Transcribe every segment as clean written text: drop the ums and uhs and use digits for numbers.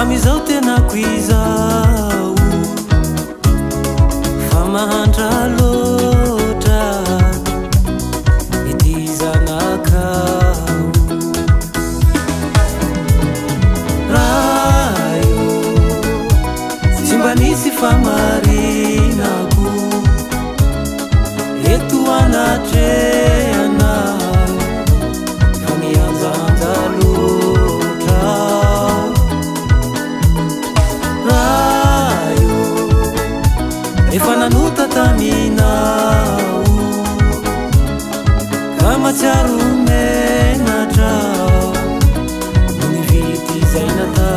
amizau tena kuizau fama handra lota itiza nakau rayo simbanisi famarina ku yetu anatre. Taminau kama charumena trao ni viti zainata.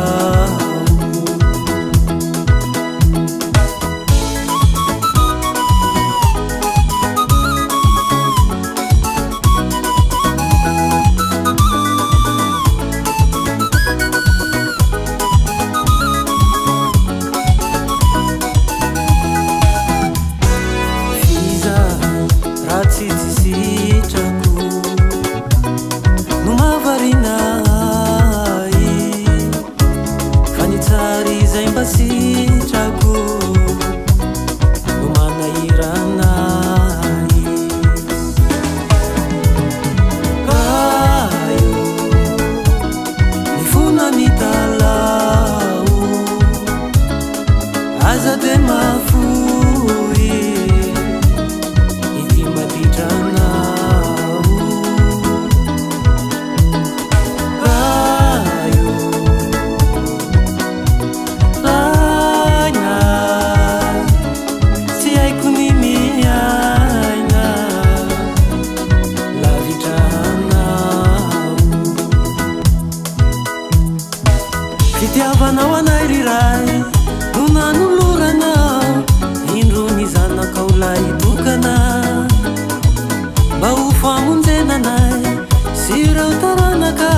Sirau taranaka,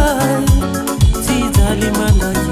si dali manai.